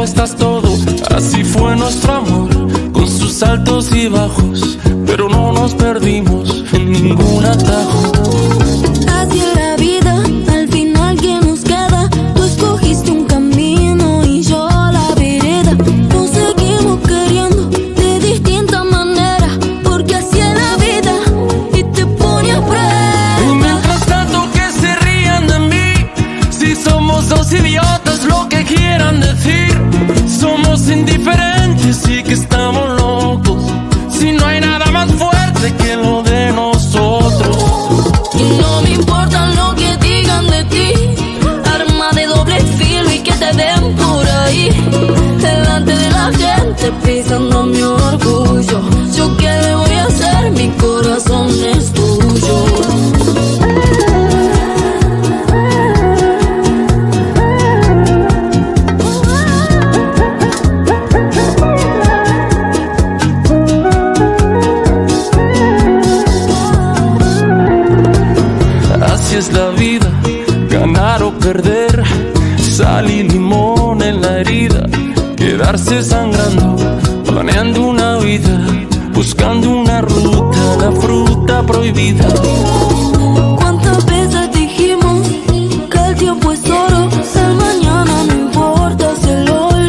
cómo estás todo. Así fue nuestro amor, con sus altos y bajos, pero no nos perdimos en ningún atajo. Así es la vida, al final que nos queda. Tú escogiste un camino y yo la vereda. Nos seguimos queriendo de distintas maneras, porque así es la vida y te pone a prueba. Y mientras tanto que se rían de mí, si somos dos idiotas, lo que quieran decir. Somos indiferentes y que estamos locos, si no hay nada más fuerte que lo de nosotros. Y no me importa lo que digan de ti, arma de doble filo y que te den por ahí, delante de la gente pisando mi orgullo. ¿Yo qué le voy a hacer? Mi corazón es tuyo. Es la vida, ganar o perder, sal y limón en la herida, quedarse sangrando, planeando una vida, buscando una ruta, la fruta prohibida. ¿Cuántas veces dijimos que el tiempo es oro? El mañana no importa, es el hoy lo que adoro. Son tu boca y tus besos los que traen la fortuna.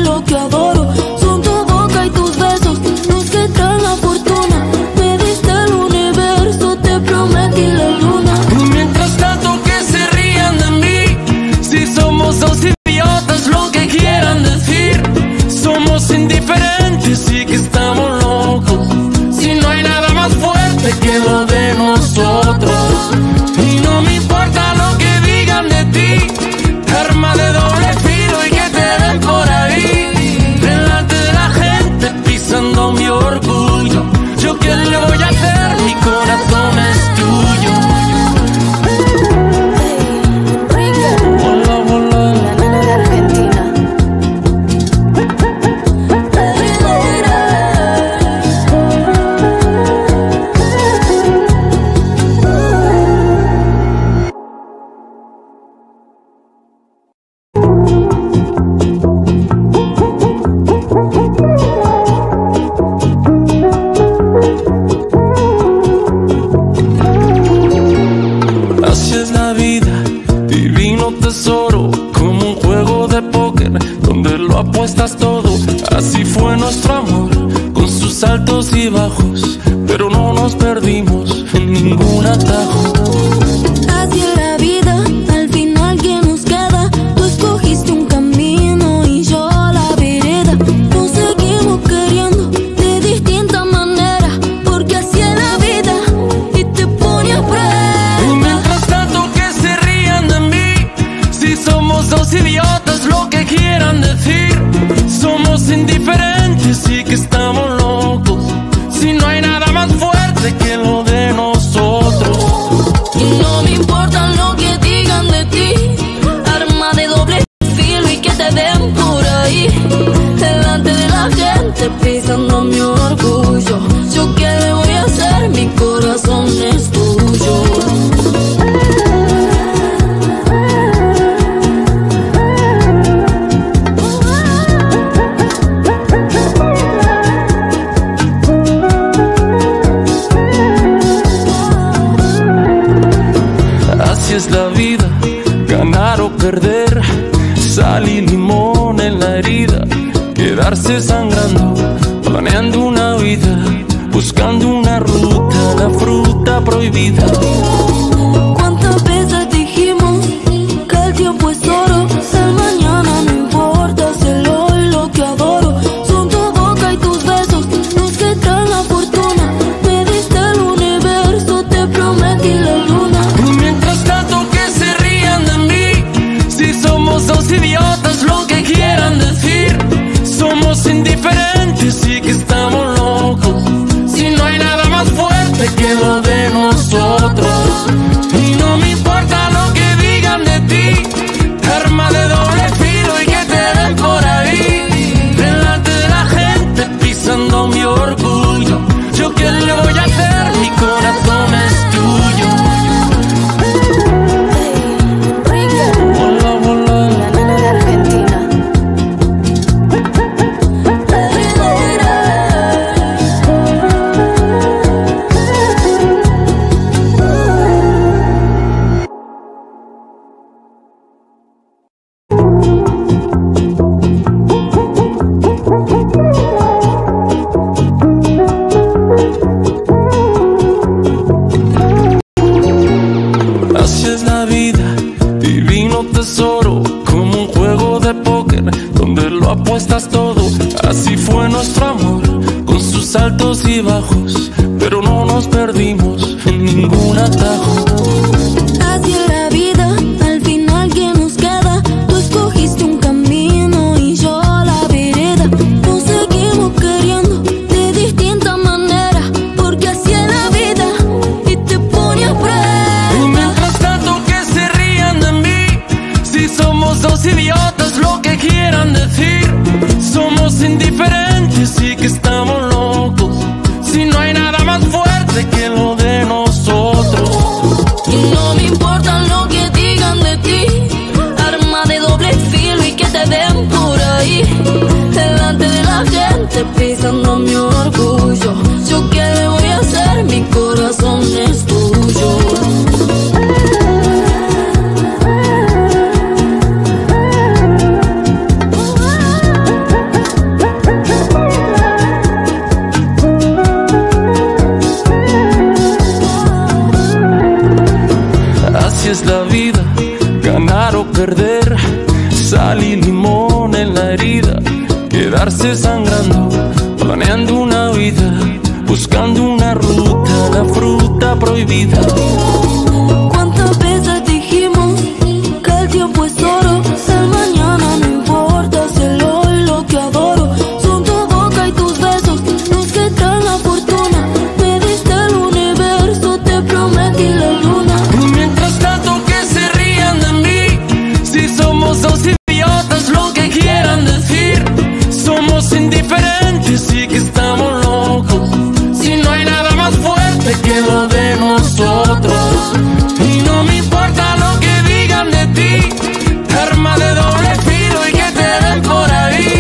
Me diste el universo, te prometí la luna. Dos idiotas, lo que quieran decir. Somos indiferentes y que estamos locos, si no hay nada más fuerte que lo de nosotros. Y no me importa lo que digan de ti, arma de doble filo y que te den por ahí, delante de la gente pisando mi orgullo. ¿Yo qué le voy a hacer? Mi corazón es tuyo. Apuestas todo, así fue nuestro amor, con sus altos y bajos, pero no nos perdimos en ningún atajo. Así es la vida, al final que nos queda. Tú escogiste un camino y yo la vereda. Nos seguimos queriendo de distintas maneras, porque así es la vida y te pone a prueba. Y mientras tanto que se rían de mí, si somos dos idiotas, lo que quieran decir. Somos indiferentes y que estamos locos, si no hay nada más fuerte que lo de nosotros. Y no me importa lo que digan de ti, arma de doble filo y que te den por ahí, delante de la gente pisando mi orgullo. ¿Yo qué le voy a hacer? Mi corazón es tuyo. Así es la vida, ganar o perder, sal y limón en la herida, quedarse sangrando, planeando una vida, buscando una ruta, la fruta prohibida. ¿Cuántas veces dijimos que el tiempo es oro? El mañana no importa, es el hoy lo que adoro. Son tu boca y tus besos los que traen la fortuna. Me diste el universo, te prometí la luna. Somos dos idiotas, lo que quieran decir. Somos indiferentes y que estamos locos, si no hay nada más fuerte que lo de nosotros. muestras todo. Así fue nuestro amor, con sus altos y bajos, pero no nos perdimos en ningún atajo. Así es la vida, al final que nos queda. Tú escogiste un camino y yo la vereda. Nos seguimos queriendo de distinta manera, porque así es la vida y te pone a prueba. Y mientras tanto que se rían de mí, si somos dos idiotas, lo que quieran decir. Somos indiferentes y que estamos locos, si no hay nada más fuerte que lo de nosotros. Y no me importa lo que digan de ti, arma de doble filo y que te ven por ahí, delante de la gente pisando mi orgullo. ¿Yo qué le voy a hacer? Mi corazón es tuyo. Así es la vida, ganar o perder, sal y limón en la herida, quedarse sangrando, planeando una vida, buscando una ruta, la fruta prohibida. ¿Cuántas veces dijimos que el tiempo es oro? El mañana no importa, es el hoy lo que adoro. Son tu boca y tus besos los que traen la fortuna. Me diste el universo, te prometí la luna. Dos idiotas, lo que quieran decir. Somos indiferentes y que estamos locos, si no hay nada más fuerte que lo de nosotros. Y no me importa lo que digan de ti, arma de doble filo y que te den por ahí,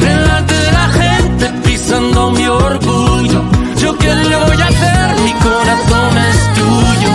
delante de la gente pisando mi orgullo. ¿Yo qué le voy a hacer? Mi corazón es tuyo.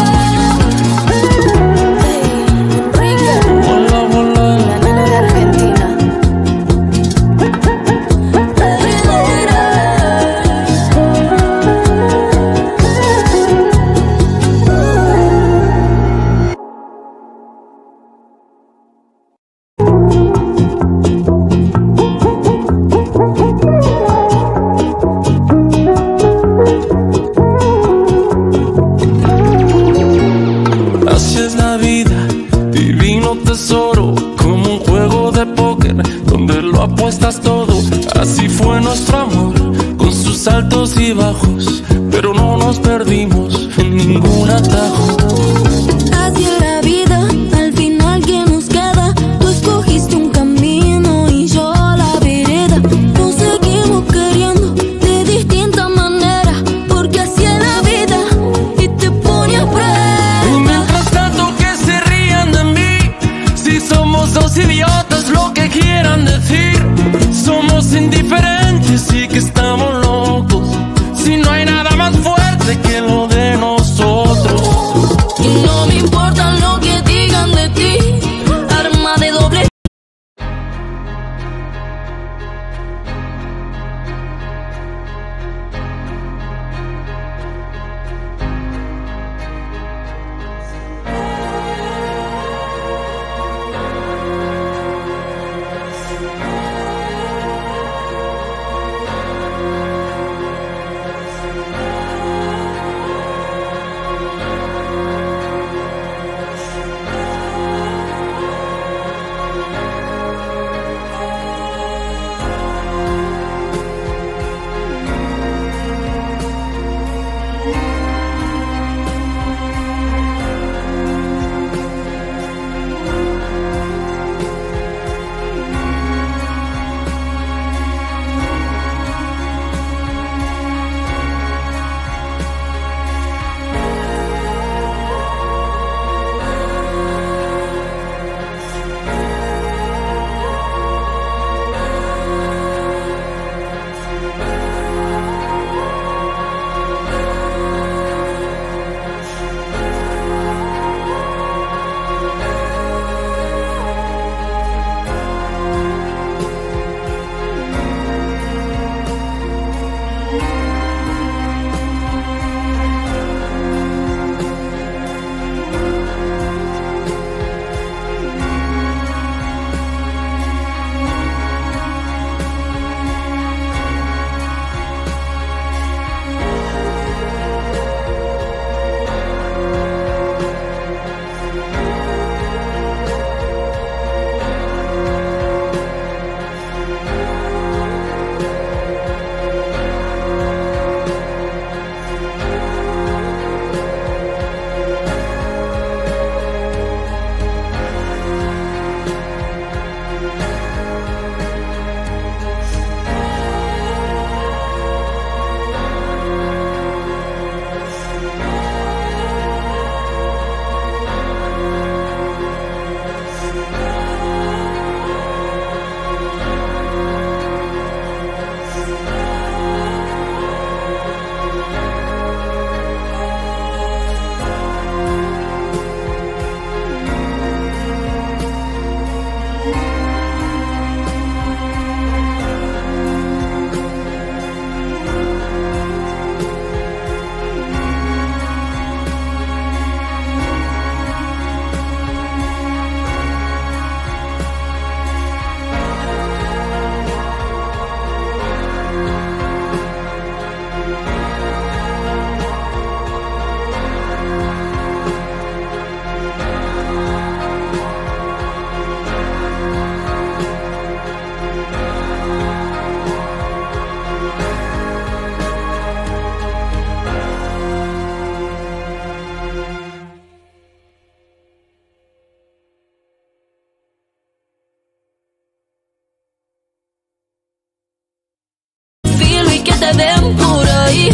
queden por ahí,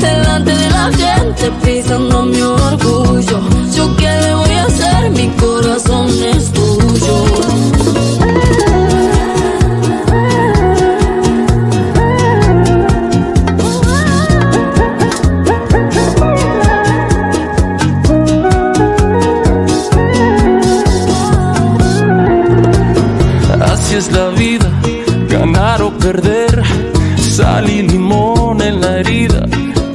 delante de la gente pisando mi orgullo. Yo qué le voy a hacer, mi corazón es tuyo. Así es la vida, ganar o perder, sal y limón en la herida,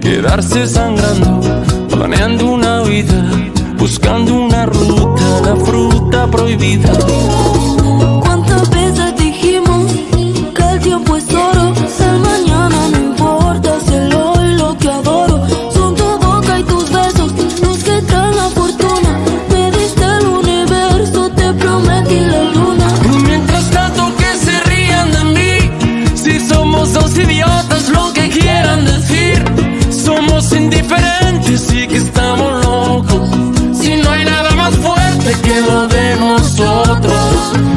quedarse sangrando, planeando una vida, buscando una ruta, la fruta prohibida. ¿Cuántas veces dijimos que el tiempo es oro? El mañana no importa, es el hoy lo que adoro. Son tu boca y tus besos los que traen la fortuna. Me diste el universo, te prometí la luna. Dos idiotas, lo que quieran decir. Somos indiferentes y que estamos locos. Si no hay nada más fuerte que lo de nosotros.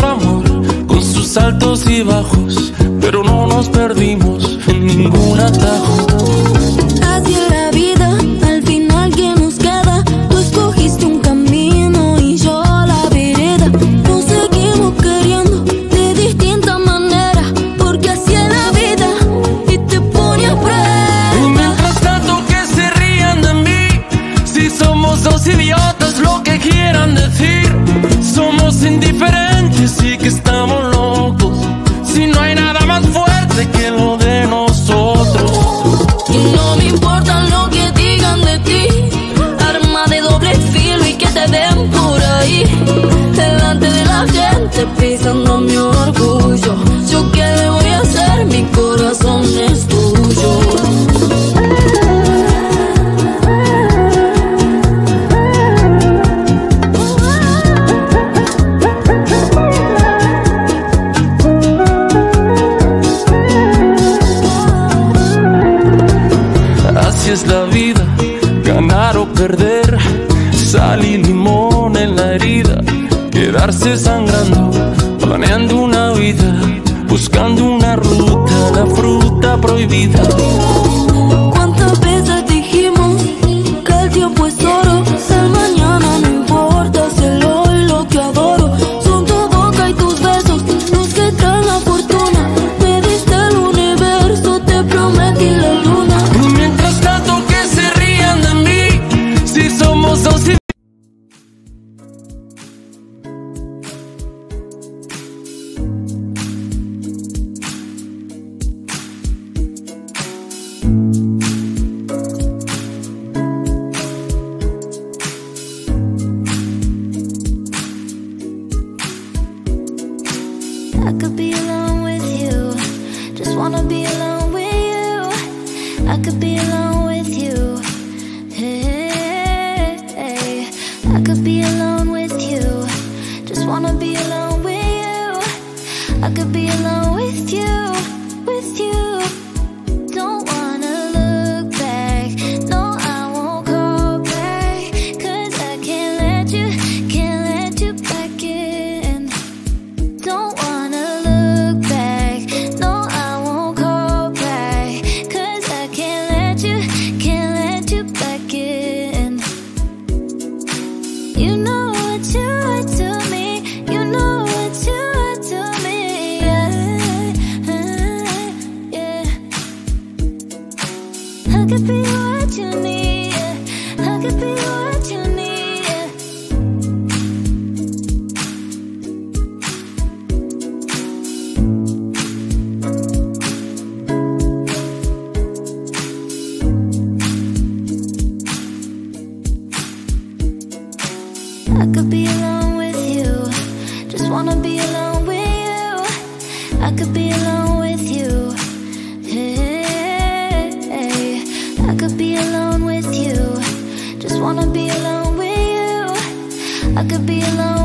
nuestro amor, con sus altos y bajos, pero no nos perdimos en ningún atajo. Así es la vida, al final que nos queda, tú escogiste un camino y yo la vereda. Nos seguimos queriendo de distinta manera, porque así es la vida y te pone a prueba. Y mientras tanto que se rían de mí, si somos dos idiotas, lo que quieran decir. Somos indiferentes y que estamos locos, si no hay nada más fuerte que lo de nosotros. Y no me importa lo que digan de ti, arma de doble filo y que te den por ahí, delante de la gente pisando mi orgullo. Yo qué le voy a hacer, mi corazón es tuyo. Así es la vida, ganar o perder, sal y limón en la herida, quedarse sangrando, planeando una vida, buscando una ruta, la fruta prohibida. ¿Cuántas veces dijimos que el tiempo es oro? El mañana no importa, es el hoy lo que adoro. Son tu boca y tus besos los que traen la fortuna. Me diste el universo, te prometí la luna. I could be alone with you, just wanna be alone with you. I could be alone with you, hey, hey. I could be alone with you, just wanna be alone with you. I could be alone with you, with you. I could be what you need, I could be what you need. I could be alone with you, just wanna be alone with you. I could be alone with you, yeah. I could be alone with you, just wanna be alone with you. I could be alone.